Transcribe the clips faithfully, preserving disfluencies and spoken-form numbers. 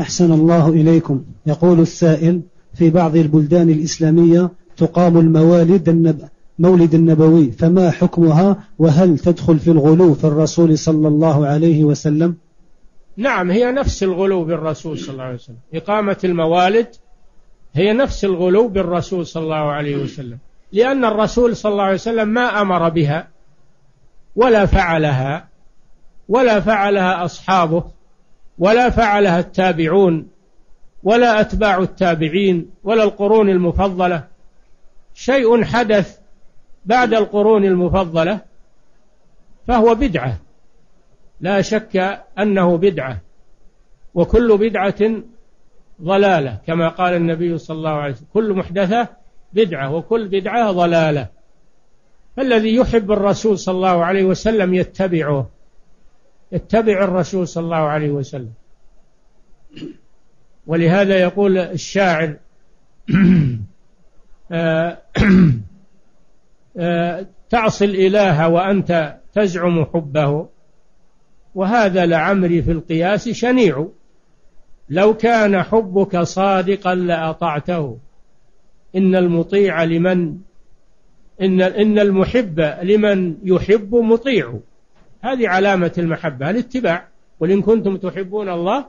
أحسن الله إليكم. يقول السائل: في بعض البلدان الإسلامية تقام الموالد النب... مولد النبوي، فما حكمها؟ وهل تدخل في الغلو في الرسول صلى الله عليه وسلم؟ نعم، هي نفس الغلو بالرسول صلى الله عليه وسلم. إقامة الموالد هي نفس الغلو بالرسول صلى الله عليه وسلم، لأن الرسول صلى الله عليه وسلم ما أمر بها ولا فعلها، ولا فعلها أصحابه، ولا فعلها التابعون، ولا أتباع التابعين، ولا القرون المفضلة. شيء حدث بعد القرون المفضلة فهو بدعة، لا شك أنه بدعة، وكل بدعة ضلالة كما قال النبي صلى الله عليه وسلم: كل محدثة بدعة وكل بدعة ضلالة. فالذي يحب الرسول صلى الله عليه وسلم يتبعه، يتبع الرسول صلى الله عليه وسلم. ولهذا يقول الشاعر: تعصي الإله وأنت تزعم حبه، وهذا لعمري في القياس شنيع، لو كان حبك صادقا لأطعته، إن المطيع لمن إن إن المحب لمن يحب مطيع. هذه علامة المحبة الاتباع: قل إن كنتم تحبون الله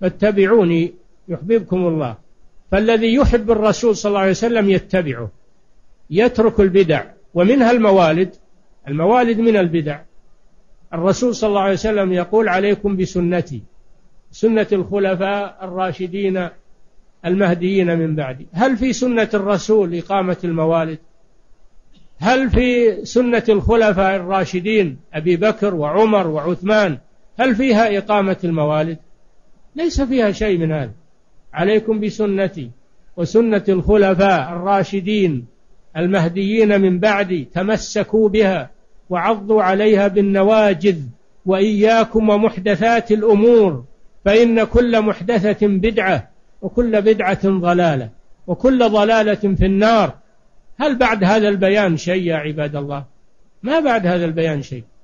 فاتبعوني يحببكم الله. فالذي يحب الرسول صلى الله عليه وسلم يتبعه، يترك البدع، ومنها الموالد. الموالد من البدع. الرسول صلى الله عليه وسلم يقول: عليكم بسنتي، سنة الخلفاء الراشدين المهديين من بعدي. هل في سنة الرسول إقامة الموالد؟ هل في سنة الخلفاء الراشدين أبي بكر وعمر وعثمان هل فيها إقامة الموالد؟ ليس فيها شيء من هذا. عليكم بسنتي وسنة الخلفاء الراشدين المهديين من بعدي، تمسكوا بها وعضوا عليها بالنواجذ، وإياكم ومحدثات الأمور، فإن كل محدثة بدعة، وكل بدعة ضلالة، وكل ضلالة في النار. هل بعد هذا البيان شيء يا عباد الله؟ ما بعد هذا البيان شيء.